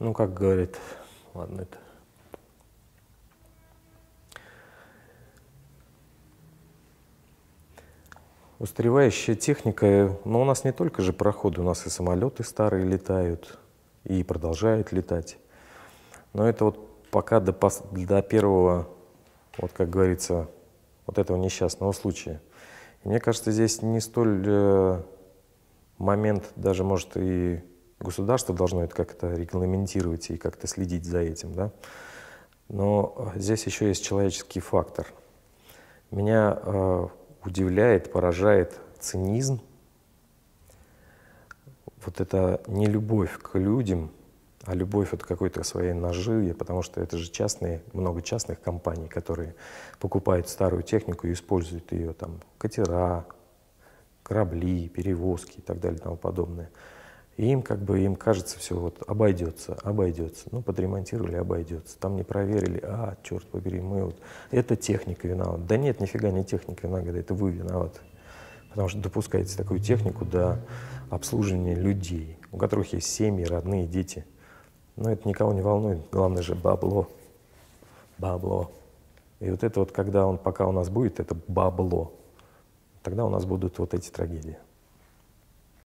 Ну, как говорит, ладно это. Устаревающая техника, но у нас не только же пароходы, у нас и самолеты старые летают, и продолжают летать. Но это вот пока до первого, вот как говорится, вот этого несчастного случая. И мне кажется, здесь не столь момент, даже может и государство должно это как-то регламентировать и как-то следить за этим, да. Но здесь еще есть человеческий фактор. Меня удивляет, поражает цинизм, вот эта не любовь к людям, а любовь от какой-то своей наживе, потому что это же частные, много частных компаний, которые покупают старую технику и используют ее, там, катера, корабли, перевозки и так далее, и тому подобное. И им, как бы, им кажется, все вот обойдется, обойдется. Ну, подремонтировали, обойдется. Там не проверили, а, черт побери, мы вот... Это техника виновата. Да нет, нифига не техника виновата, это вы виноваты. Потому что допускаете такую технику до обслуживания людей, у которых есть семьи, родные, дети. Но это никого не волнует, главное же бабло. Бабло. И вот это вот, когда он, пока у нас будет, это бабло, тогда у нас будут вот эти трагедии.